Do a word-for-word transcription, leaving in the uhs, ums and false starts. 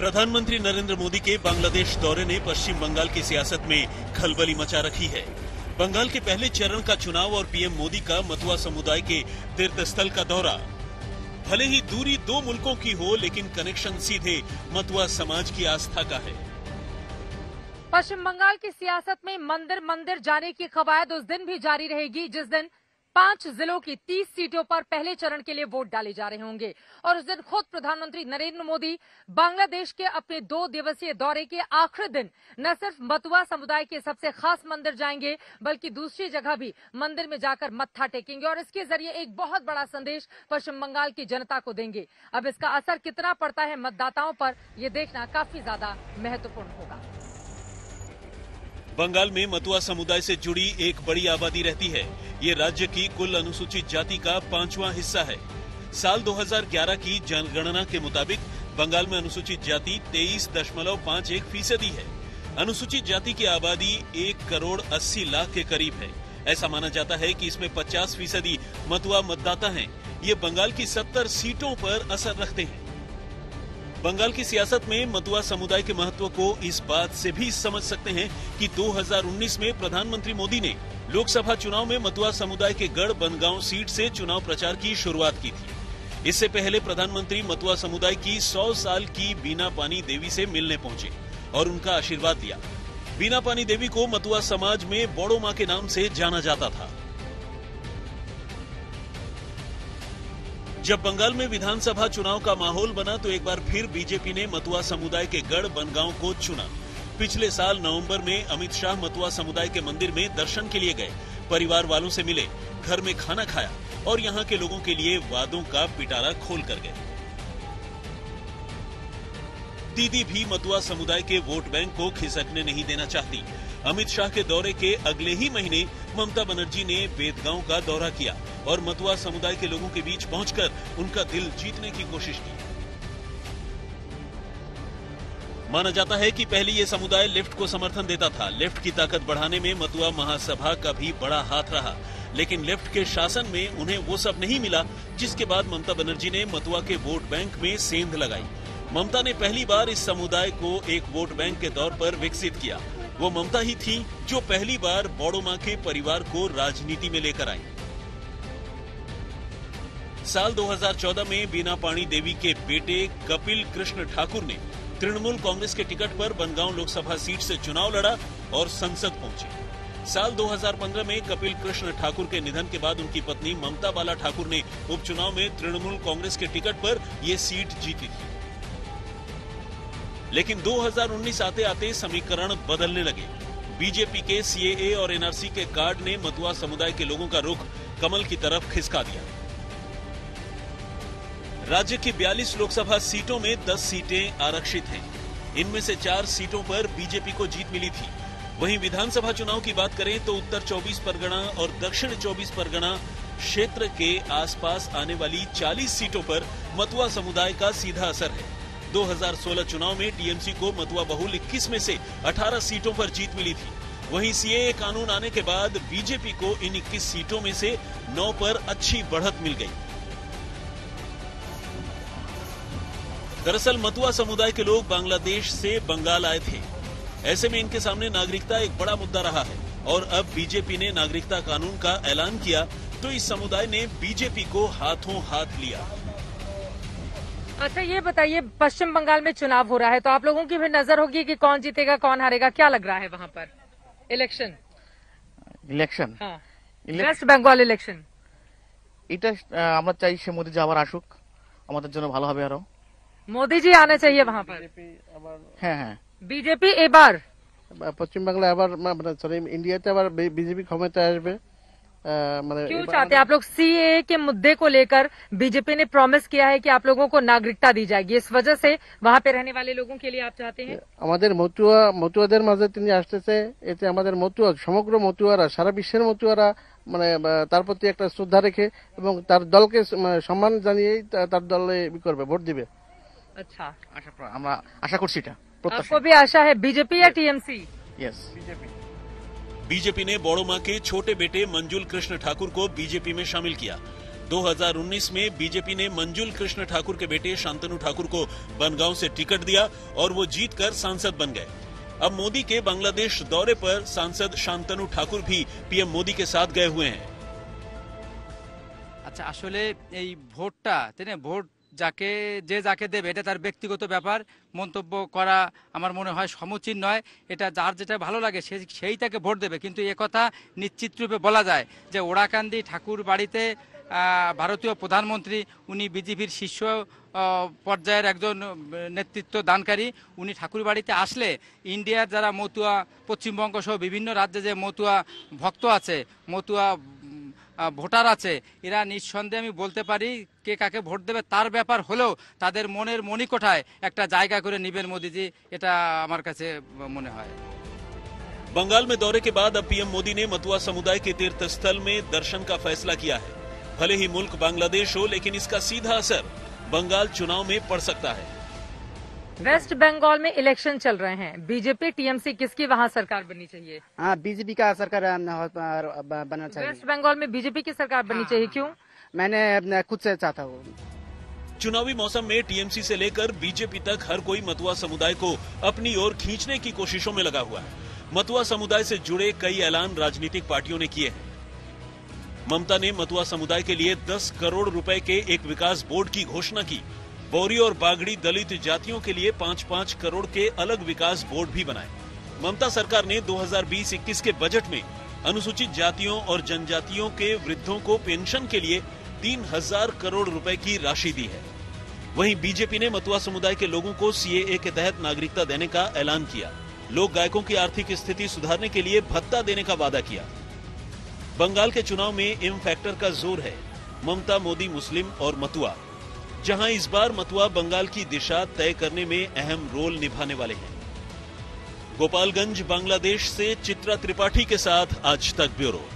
प्रधानमंत्री नरेंद्र मोदी के बांग्लादेश दौरे ने पश्चिम बंगाल की सियासत में खलबली मचा रखी है। बंगाल के पहले चरण का चुनाव और पीएम मोदी का मतुआ समुदाय के तीर्थ स्थल का दौरा, भले ही दूरी दो मुल्कों की हो लेकिन कनेक्शन सीधे मतुआ समाज की आस्था का है। पश्चिम बंगाल की सियासत में मंदिर मंदिर जाने की कवायद उस दिन भी जारी रहेगी जिस दिन पांच जिलों की तीस सीटों पर पहले चरण के लिए वोट डाले जा रहे होंगे और उस दिन खुद प्रधानमंत्री नरेंद्र मोदी बांग्लादेश के अपने दो दिवसीय दौरे के आखिरी दिन न सिर्फ मतुआ समुदाय के सबसे खास मंदिर जाएंगे बल्कि दूसरी जगह भी मंदिर में जाकर मत्था टेकेंगे और इसके जरिए एक बहुत बड़ा संदेश पश्चिम बंगाल की जनता को देंगे। अब इसका असर कितना पड़ता है मतदाताओं पर, ये देखना काफी ज्यादा महत्वपूर्ण होगा। बंगाल में मतुआ समुदाय से जुड़ी एक बड़ी आबादी रहती है। ये राज्य की कुल अनुसूचित जाति का पांचवा हिस्सा है। साल दो हज़ार ग्यारह की जनगणना के मुताबिक बंगाल में अनुसूचित जाति तेईस दशमलव पाँच एक फीसदी है। अनुसूचित जाति की आबादी एक करोड़ अस्सी लाख के करीब है। ऐसा माना जाता है कि इसमें पचास फीसदी मतुआ मतदाता हैं। ये बंगाल की सत्तर सीटों पर असर रखते हैं। बंगाल की सियासत में मतुआ समुदाय के महत्व को इस बात से भी समझ सकते हैं कि दो हज़ार उन्नीस में प्रधानमंत्री मोदी ने लोकसभा चुनाव में मतुआ समुदाय के गढ़ बनगांव सीट से चुनाव प्रचार की शुरुआत की थी। इससे पहले प्रधानमंत्री मतुआ समुदाय की सौ साल की बीना पानी देवी से मिलने पहुंचे और उनका आशीर्वाद लिया। बीना पानी देवी को मतुआ समाज में बड़ो माँ के नाम से जाना जाता था। जब बंगाल में विधानसभा चुनाव का माहौल बना तो एक बार फिर बीजेपी ने मतुआ समुदाय के गढ़ बनगांव को चुना। पिछले साल नवंबर में अमित शाह मतुआ समुदाय के मंदिर में दर्शन के लिए गए, परिवार वालों से मिले, घर में खाना खाया और यहां के लोगों के लिए वादों का पिटारा खोल कर गए। दीदी भी मतुआ समुदाय के वोट बैंक को खिसकने नहीं देना चाहती। अमित शाह के दौरे के अगले ही महीने ममता बनर्जी ने बेदगांव का दौरा किया और मतुआ समुदाय के लोगों के बीच पहुंचकर उनका दिल जीतने की कोशिश की। माना जाता है कि पहले ये समुदाय लेफ्ट को समर्थन देता था। लेफ्ट की ताकत बढ़ाने में मतुआ महासभा का भी बड़ा हाथ रहा, लेकिन लेफ्ट के शासन में उन्हें वो सब नहीं मिला जिसके बाद ममता बनर्जी ने मतुआ के वोट बैंक में सेंध लगाई। ममता ने पहली बार इस समुदाय को एक वोट बैंक के तौर पर विकसित किया। वो ममता ही थी जो पहली बार बड़ो माँ के परिवार को राजनीति में लेकर आई। साल दो हज़ार चौदह में बीना पानी देवी के बेटे कपिल कृष्ण ठाकुर ने तृणमूल कांग्रेस के टिकट पर बनगांव लोकसभा सीट से चुनाव लड़ा और संसद पहुंचे। साल दो हज़ार पंद्रह में कपिल कृष्ण ठाकुर के निधन के बाद उनकी पत्नी ममता बाला ठाकुर ने उपचुनाव में तृणमूल कांग्रेस के टिकट पर यह सीट जीती थी। लेकिन दो हज़ार उन्नीस आते आते समीकरण बदलने लगे। बीजेपी के सीएए और एनआरसी के कार्ड ने मतुआ समुदाय के लोगों का रुख कमल की तरफ खिसका दिया। राज्य की बयालीस लोकसभा सीटों में दस सीटें आरक्षित हैं। इनमें से चार सीटों पर बीजेपी को जीत मिली थी। वहीं विधानसभा चुनाव की बात करें तो उत्तर चौबीस परगना और दक्षिण चौबीस परगना क्षेत्र के आसपास आने वाली चालीस सीटों पर मतुआ समुदाय का सीधा असर है। दो हज़ार सोलह चुनाव में टीएमसी को मतुआ बहुल इक्कीस में से अठारह सीटों पर जीत मिली थी। वहीं सीएए कानून आने के बाद बीजेपी को इन इक्कीस सीटों में से नौ पर अच्छी बढ़त मिल गई। दरअसल मतुआ समुदाय के लोग बांग्लादेश से बंगाल आए थे। ऐसे में इनके सामने नागरिकता एक बड़ा मुद्दा रहा है और अब बीजेपी ने नागरिकता कानून का ऐलान किया तो इस समुदाय ने बीजेपी को हाथों हाथ लिया। अच्छा, ये बताइए, पश्चिम बंगाल में चुनाव हो रहा है तो आप लोगों की भी नजर होगी कि कौन जीतेगा कौन हारेगा, क्या लग रहा है वहाँ पर इलेक्शन? इलेक्शन हाँ, वेस्ट बंगाल इलेक्शन इटा आमला चाहिए शे मोदी जावर आशुक आमला जनों भालो हबे आरो मोदी जी आने चाहिए वहाँ पर। हैं हैं बीजेपी ए बार पश्चिम बंगाल ए बार मैं सॉरी इंडिया ते बार बीजेपी खामे तैयार पे क्यों चाहते हैं आप लोग? सीए के मुद्दे को लेकर बीजेपी ने प्रॉमिस किया है कि आप लोगों को नागरिकता दी जाएगी, इस वजह से वहाँ पे रहने वाले लोगों के लिए आप चाहते हैं? हमारे मतुआ मतुआदेर मजे तीन आस्ते से ऐसे हमारे मतुआ समग्र मतुआरा सारा विश्व मतुआरा मैं तार प्रति एक श्रद्धा रेखे एवं तार दल के सम्मान जानिए तार दल भोट दिबे। अच्छा, आशा करछि এটা आपको भी आशा है बीजेपी या टीएमसी? Yes, BJP. बीजेपी ने बोडोमा के छोटे बेटे मंजुल कृष्ण ठाकुर को बीजेपी में शामिल किया। दो हज़ार उन्नीस में बीजेपी ने मंजुल कृष्ण ठाकुर के बेटे शांतनु ठाकुर को बनगांव से टिकट दिया और वो जीतकर सांसद बन गए। अब मोदी के बांग्लादेश दौरे पर सांसद शांतनु ठाकुर भी पीएम मोदी के साथ गए हुए हैं। अच्छा, আসলে এই ভোটটা তেনে ভোট যাকে যে যাকে দেবে এটা তার ব্যক্তিগত ব্যাপার, মন্তব্য করা আমার মনে হয় সমীচীন নয়। এটা যার যেটা ভালো লাগে সে সেই তাকে ভোট দেবে, কিন্তু এই কথা নিশ্চিত রূপে বলা যায় যে ওড়াকান্দি ঠাকুর বাড়িতে भारतीय प्रधानमंत्री उन्नी बीजेपी शीर्ष पर्यायर एक नेतृत्व दानकारी उन्नी ठाकुरबाड़ीते आसले इंडियार जरा मतुआ पश्चिम बंग सह विभिन्न राज्ये जे मतुआ भक्त आछे मतुआ भोटार आछे एरा निःसंदेहे आमी बोलते पारी के काके भोट देबे तार ब्यापार हलेओ तादेर मनेर मणिकोठाय एकटा जायगा करे नेबेन मोदीजी, एटा आमार काछे मने हय। बंगाल में दौरे के बाद अब पीएम मोदी ने मतुआ समुदाय के तीर्थस्थल में दर्शन का फैसला किया है। भले ही मुल्क बांग्लादेश हो, लेकिन इसका सीधा असर बंगाल चुनाव में पड़ सकता है। वेस्ट बंगाल में इलेक्शन चल रहे हैं, बीजेपी टीएमसी किसकी वहाँ सरकार बननी चाहिए? हाँ, बीजेपी का सरकार बनना चाहिए। वेस्ट बंगाल में बीजेपी की सरकार बननी हाँ, चाहिए क्यों? मैंने खुद से चाहता हूँ। चुनावी मौसम में टीएमसी से लेकर बीजेपी तक हर कोई मतुआ समुदाय को अपनी ओर खींचने की कोशिशों में लगा हुआ है। मतुआ समुदाय से जुड़े कई ऐलान राजनीतिक पार्टियों ने किए हैं। ममता ने मतुआ समुदाय के लिए दस करोड़ रुपए के एक विकास बोर्ड की घोषणा की। बोरी और बागड़ी दलित जातियों के लिए पाँच पाँच करोड़ के अलग विकास बोर्ड भी बनाए। ममता सरकार ने दो हज़ार बीस इक्कीस के बजट में अनुसूचित जातियों और जनजातियों के वृद्धों को पेंशन के लिए तीन हज़ार करोड़ रुपए की राशि दी है। वहीं बीजेपी ने मतुआ समुदाय के लोगों को सीएए के तहत नागरिकता देने का ऐलान किया। लोक गायकों की आर्थिक स्थिति सुधारने के लिए भत्ता देने का वादा किया। बंगाल के चुनाव में एम फैक्टर का जोर है, ममता मोदी मुस्लिम और मतुआ, जहां इस बार मतुआ बंगाल की दिशा तय करने में अहम रोल निभाने वाले हैं। गोपालगंज बांग्लादेश से चित्रा त्रिपाठी के साथ आज तक ब्यूरो।